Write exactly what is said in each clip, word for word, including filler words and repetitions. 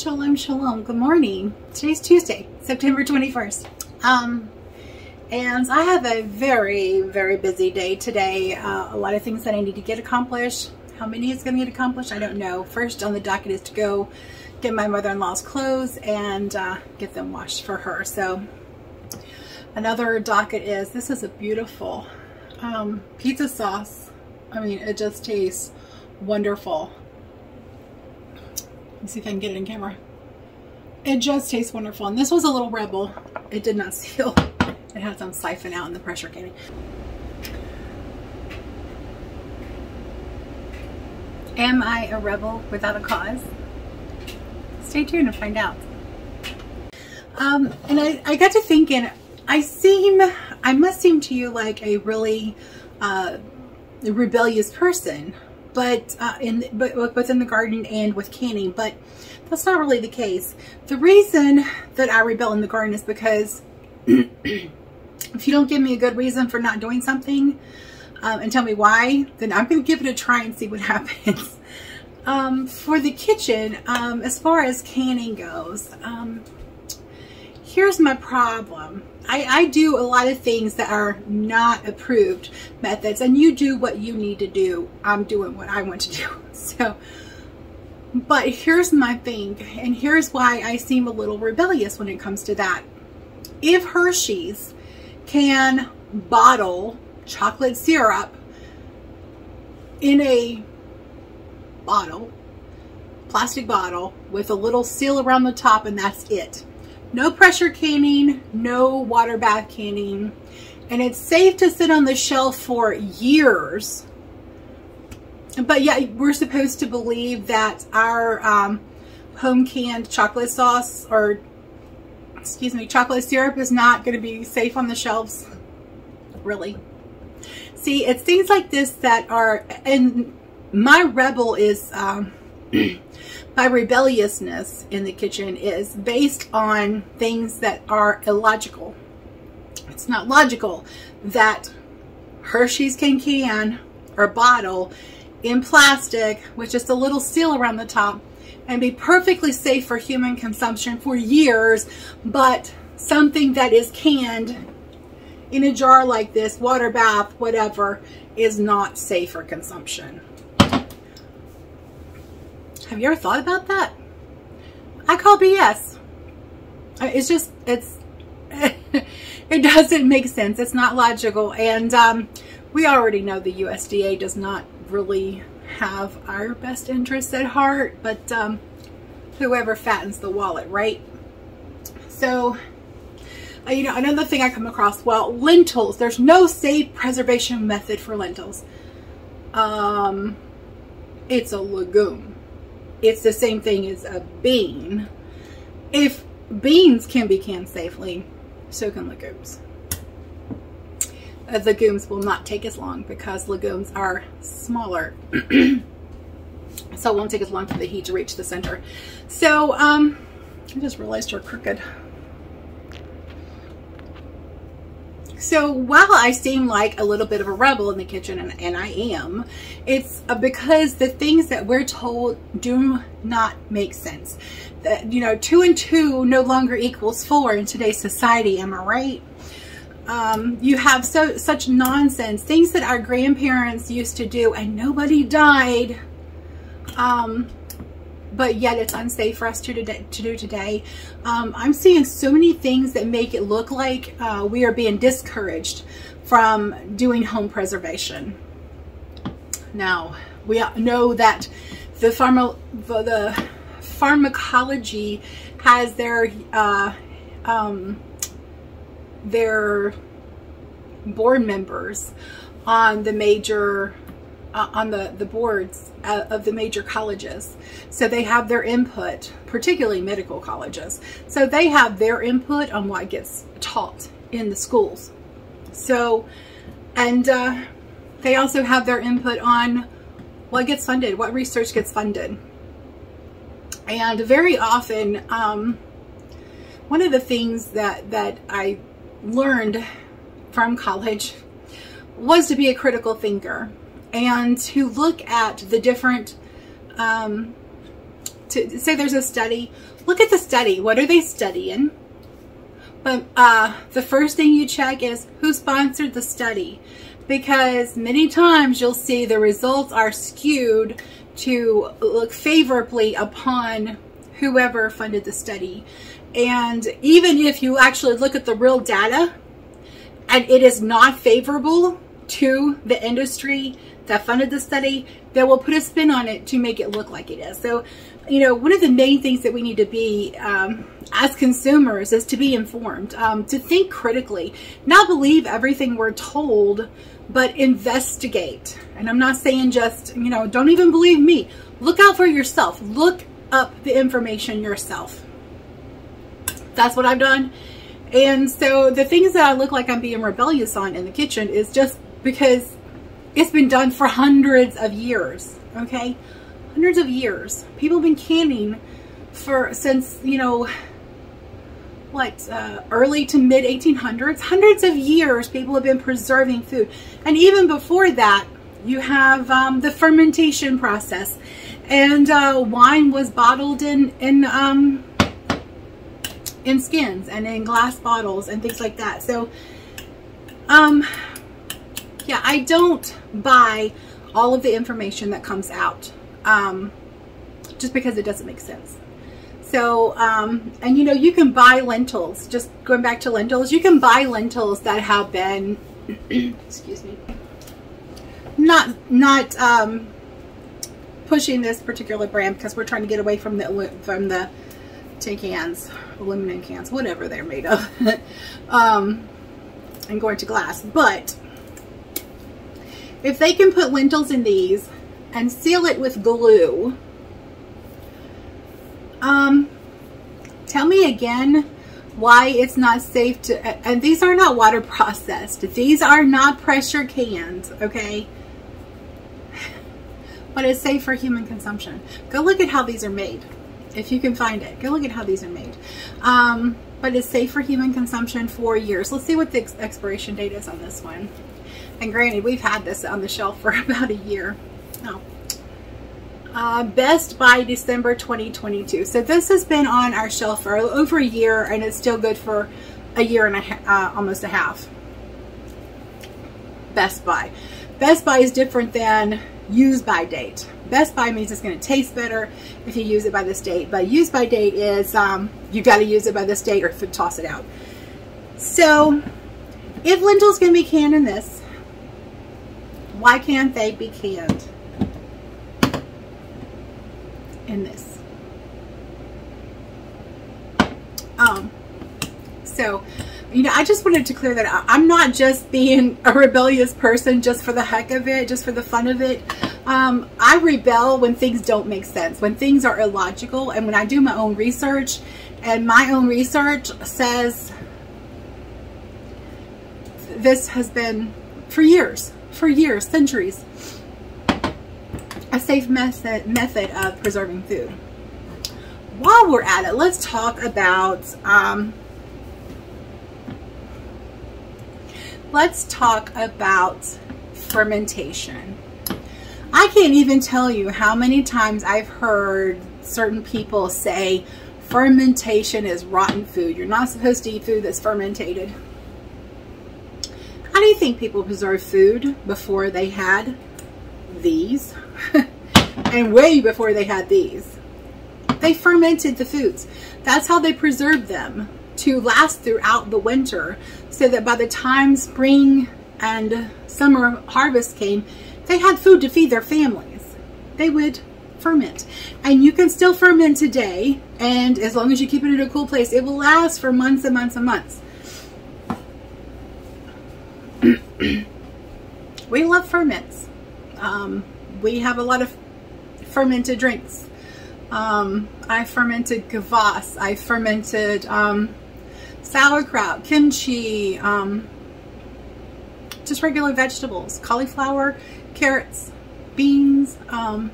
Shalom, shalom. Good morning. Today's Tuesday, September twenty-first. Um, and I have a very, very busy day today. Uh, a lot of things that I need to get accomplished. How many is going to get accomplished? I don't know. First on the docket is to go get my mother-in-law's clothes and uh, get them washed for her. So another docket is, this is a beautiful um, pizza sauce. I mean, it just tastes wonderful. Let's see if I can get it in camera. It just tastes wonderful. And this was a little rebel. It did not seal. It had some siphon out in the pressure canning. Am I a rebel without a cause? Stay tuned and find out. Um, and I, I got to thinking, I seem, I must seem to you like a really uh, rebellious person. But uh, in but within the garden and with canning, but that's not really the case. The reason that I rebel in the garden is because if you don't give me a good reason for not doing something um, and tell me why, then I'm going to give it a try and see what happens. um, for the kitchen, um, as far as canning goes, um, here's my problem. I, I do a lot of things that are not approved methods, and you do what you need to do. I'm doing what I want to do. So, but here's my thing, and here's why I seem a little rebellious when it comes to that. If Hershey's can bottle chocolate syrup in a bottle, plastic bottle, with a little seal around the top, and that's it. No pressure canning, no water bath canning, and it's safe to sit on the shelf for years. But yeah, we're supposed to believe that our um, home canned chocolate sauce or, excuse me, chocolate syrup is not going to be safe on the shelves. Really? See, it's things like this that are, and my rebel is, um, my rebelliousness in the kitchen is based on things that are illogical. It's not logical that Hershey's can can or bottle in plastic with just a little seal around the top and be perfectly safe for human consumption for years, but something that is canned in a jar like this, water bath, whatever, is not safe for consumption. Have you ever thought about that? I call B S. It's just, it's, it doesn't make sense. It's not logical. And um, we already know the U S D A does not really have our best interests at heart, but um, whoever fattens the wallet, right? So, uh, you know, another thing I come across, well, lentils. There's no safe preservation method for lentils. Um, it's a legume. It's the same thing as a bean. If beans can be canned safely, so can legumes. Uh, legumes will not take as long because legumes are smaller. So it won't take as long for the heat to reach the center. So um, I just realized you're crooked. So while I seem like a little bit of a rebel in the kitchen, and, and I am, it's because the things that we're told do not make sense. That, you know, two and two no longer equals four in today's society, am I right? Um, you have so such nonsense, things that our grandparents used to do and nobody died, um, but yet it's unsafe for us to, today, to do today. Um, I'm seeing so many things that make it look like uh, we are being discouraged from doing home preservation. Now, we know that the, pharma, the, the pharmacology has their, uh, um, their board members on the major Uh, on the, the boards uh, of the major colleges. So they have their input, particularly medical colleges. So they have their input on what gets taught in the schools. So, and uh, they also have their input on what gets funded, what research gets funded. And very often, um, one of the things that, that I learned from college was to be a critical thinker. And to look at the different, um, to say there's a study look at the study. What are they studying? But uh, the first thing you check is who sponsored the study, because many times you'll see the results are skewed to look favorably upon whoever funded the study. And even if you actually look at the real data and it is not favorable to the industry that funded the study, that will put a spin on it to make it look like it is. So, you know, one of the main things that we need to be um, as consumers is to be informed, um, to think critically, not believe everything we're told, but investigate. And I'm not saying just, you know, don't even believe me. Look out for yourself. Look up the information yourself. That's what I've done. And so the things that I look like I'm being rebellious on in the kitchen is just because it's been done for hundreds of years, okay? Hundreds of years. People have been canning for, since, you know, what, uh, early to mid eighteen hundreds? Hundreds of years people have been preserving food. And even before that, you have um, the fermentation process. And uh, wine was bottled in, in, um, in skins and in glass bottles and things like that. So, um... yeah, I don't buy all of the information that comes out um, just because it doesn't make sense. So, um, and you know, you can buy lentils, just going back to lentils, you can buy lentils that have been, excuse me, not, not um, pushing this particular brand because we're trying to get away from the, from the tin cans, aluminum cans, whatever they're made of, um, and going to glass, but if they can put lentils in these and seal it with glue, um, tell me again why it's not safe to, and these are not water processed. These are not pressure canned, okay? But it's safe for human consumption. Go look at how these are made. If you can find it, go look at how these are made. Um, but it's safe for human consumption for years. Let's see what the expiration date is on this one. And granted, we've had this on the shelf for about a year. Oh. Uh, best by December twenty twenty-two. So this has been on our shelf for over a year, and it's still good for a year and a uh, almost a half. Best by. Best by is different than use by date. Best by means it's going to taste better if you use it by this date. But use by date is um, you've got to use it by this date or toss it out. So if lentils can be canned in this, why can't they be canned in this? Um, so, you know, I just wanted to clear that out. I'm not just being a rebellious person just for the heck of it, just for the fun of it. Um, I rebel when things don't make sense, when things are illogical, and when I do my own research, and my own research says this has been for years. For years, centuries, a safe method method of preserving food. While we're at it, let's talk about um, let's talk about fermentation. I can't even tell you how many times I've heard certain people say fermentation is rotten food. You're not supposed to eat food that's fermented. How do you think people preserved food before they had these? And way before they had these. They fermented the foods. That's how they preserved them to last throughout the winter, so that by the time spring and summer harvest came, they had food to feed their families. They would ferment. And you can still ferment today, and as long as you keep it in a cool place, it will last for months and months and months. We love ferments. Um, we have a lot of fermented drinks. Um, I fermented kvass. I fermented um, sauerkraut, kimchi, um, just regular vegetables, cauliflower, carrots, beans. Um,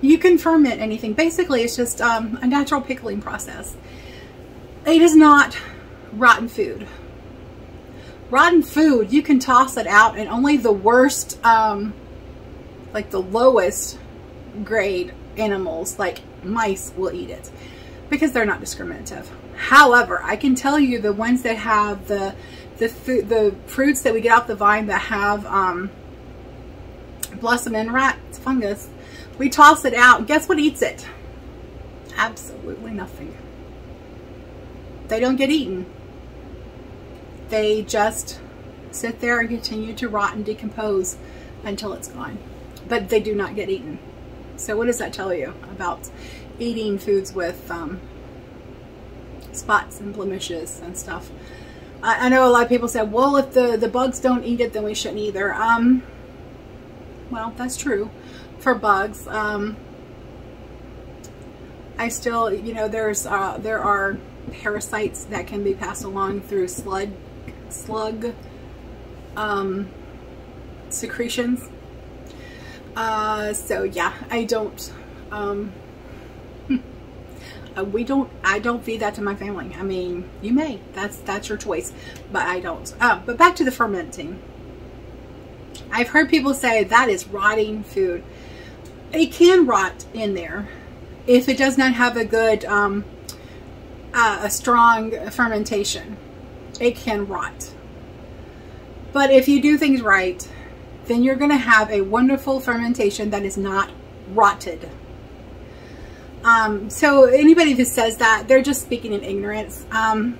you can ferment anything. Basically, it's just um, a natural pickling process. It is not rotten food. Rotten food, you can toss it out, and only the worst, um, like the lowest grade animals, like mice, will eat it. because they're not discriminative. However, I can tell you the ones that have the the food, the fruits that we get off the vine that have um, blossom end rot, it's fungus. We toss it out. Guess what eats it? Absolutely nothing. They don't get eaten. They just sit there and continue to rot and decompose until it's gone. But they do not get eaten. So what does that tell you about eating foods with um, spots and blemishes and stuff? I, I know a lot of people say, well, if the, the bugs don't eat it, then we shouldn't either. Um, well, that's true for bugs. Um, I still, you know, there's uh, there are parasites that can be passed along through slug, slug um, secretions. Uh, so yeah, I don't, um, we don't, I don't feed that to my family. I mean, you may, that's, that's your choice, but I don't. Uh, but back to the fermenting. I've heard people say that is rotting food. It can rot in there if it does not have a good, um, uh, a strong fermentation. It can rot. But if you do things right, then you're going to have a wonderful fermentation that is not rotted. Um, so anybody who says that, they're just speaking in ignorance. Um,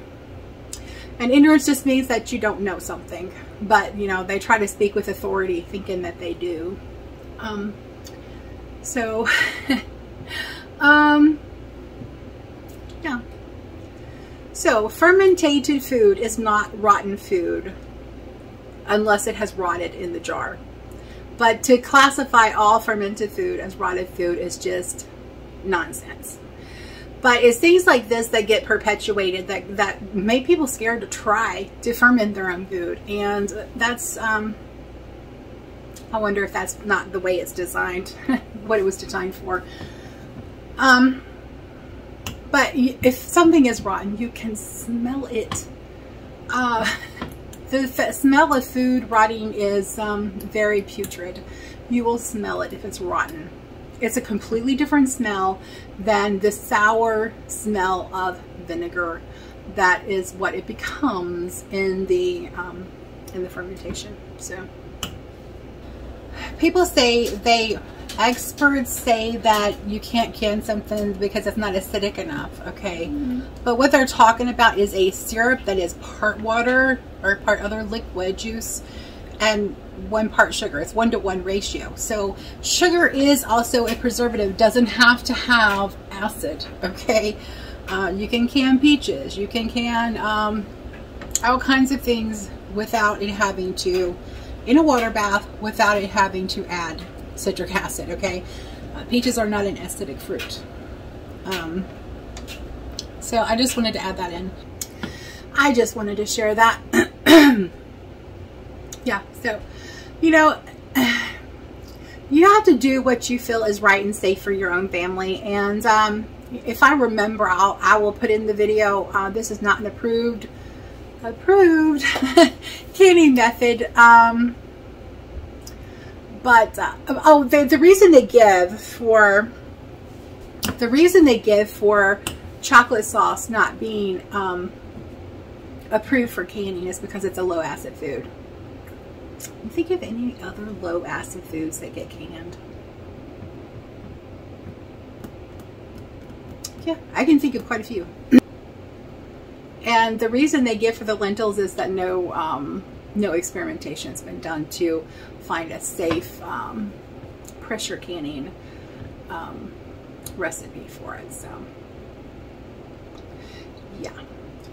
and ignorance just means that you don't know something. But, you know, they try to speak with authority thinking that they do. Um, so, um, yeah. So fermented food is not rotten food, unless it has rotted in the jar. But to classify all fermented food as rotted food is just nonsense. But it's things like this that get perpetuated that, that make people scared to try to ferment their own food. And that's, um, I wonder if that's not the way it's designed, what it was designed for. Um, but if something is rotten, you can smell it. Uh, The smell of food rotting is um, very putrid. You will smell it if it's rotten. It's a completely different smell than the sour smell of vinegar. That is what it becomes in the um, in the fermentation. So people say they experts say that you can't can something because it's not acidic enough. Okay, mm-hmm. But what they're talking about is a syrup that is part water, or part other liquid juice, and one part sugar. It's one to one ratio. So sugar is also a preservative, doesn't have to have acid, okay? Uh, you can can peaches, you can can um, all kinds of things without it having to, in a water bath, without it having to add citric acid, okay? Uh, peaches are not an acidic fruit. Um, so I just wanted to add that in. I just wanted to share that. Yeah, so, you know, you have to do what you feel is right and safe for your own family. And um, if I remember, I'll, I will put in the video, uh, this is not an approved, approved canning method. Um, but, uh, oh, the, the reason they give for, the reason they give for chocolate sauce not being, um, approved for canning is because it's a low acid food. You think of any other low acid foods that get canned? Yeah, I can think of quite a few. And the reason they give for the lentils is that no um, no experimentation has been done to find a safe um, pressure canning um, recipe for it. So yeah.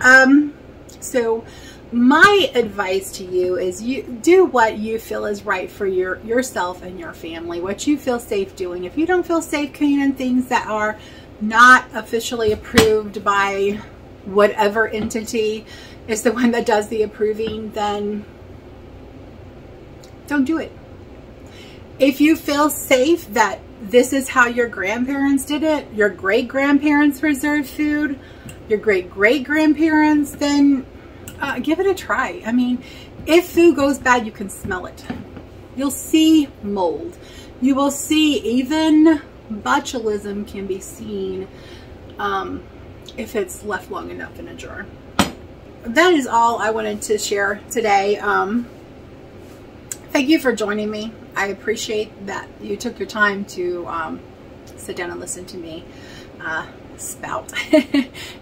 Um, So my advice to you is you do what you feel is right for your yourself and your family, what you feel safe doing. If you don't feel safe canning things that are not officially approved by whatever entity is the one that does the approving, then don't do it. If you feel safe that this is how your grandparents did it, your great-grandparents preserved food, your great-great-grandparents, then uh, give it a try. I mean, if food goes bad, you can smell it. You'll see mold. You will see even botulism can be seen um, if it's left long enough in a jar. That is all I wanted to share today. Um, thank you for joining me. I appreciate that you took your time to um, sit down and listen to me uh, spout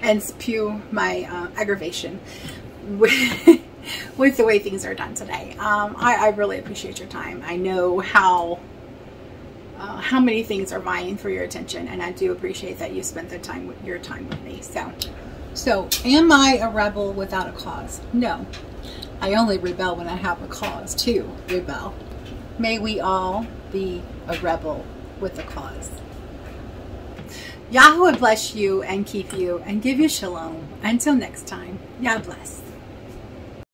and spew my uh, aggravation with, with the way things are done today. Um, I, I really appreciate your time. I know how Uh, how many things are vying for your attention, and I do appreciate that you spent the time with your time with me. So, so am I a rebel without a cause? No, I only rebel when I have a cause to rebel. May we all be a rebel with a cause. Yahweh bless you and keep you and give you shalom. Until next time, Yah bless.